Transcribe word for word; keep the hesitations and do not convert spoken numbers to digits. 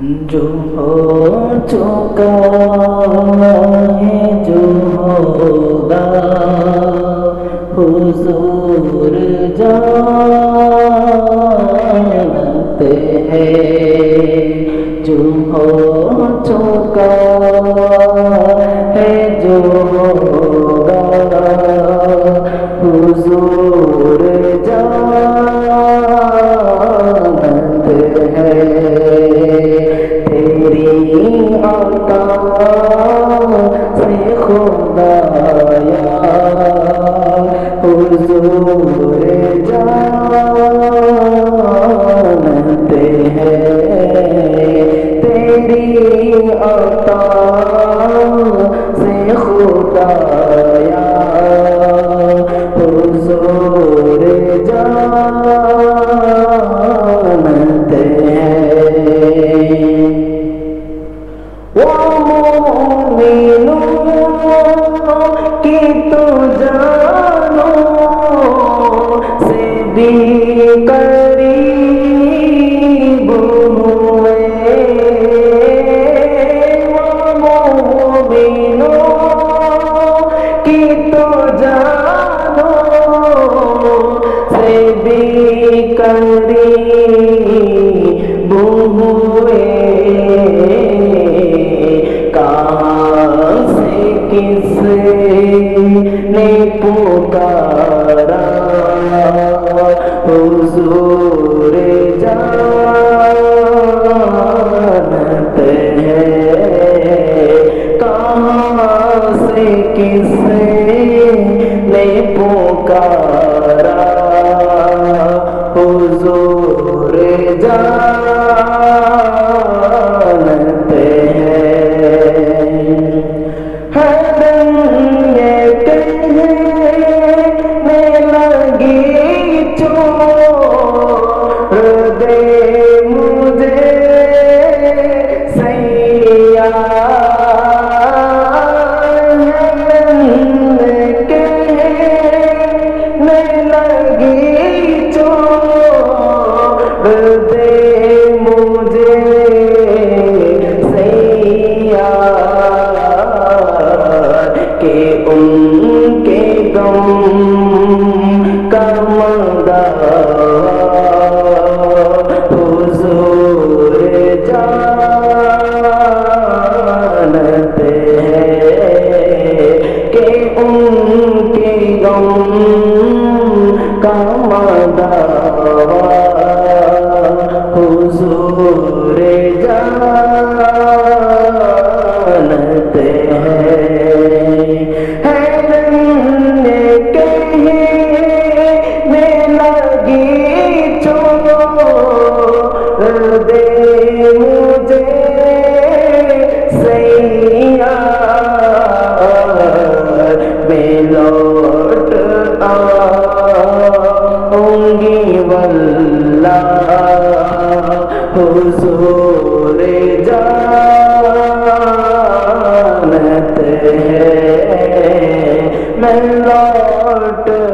जो हो चुका है जो होगा हुजूर जानते हैं। जो हो चुका है जो होगा हुजूर जानते हैं। तेरी आता से खुदाया हुजूर जानते हैं। तेरी आता से खुदाया हुजूर जानते हैं। करीब हुए मोमिनों की तो जानों से भी करीब हुए। कहाँ से किसने पुकारा हुजूर जानते हैं। कहाँ से किसने पुकारा हुजूर जानते हैं। हुजूर जानते हैं। मैं लौट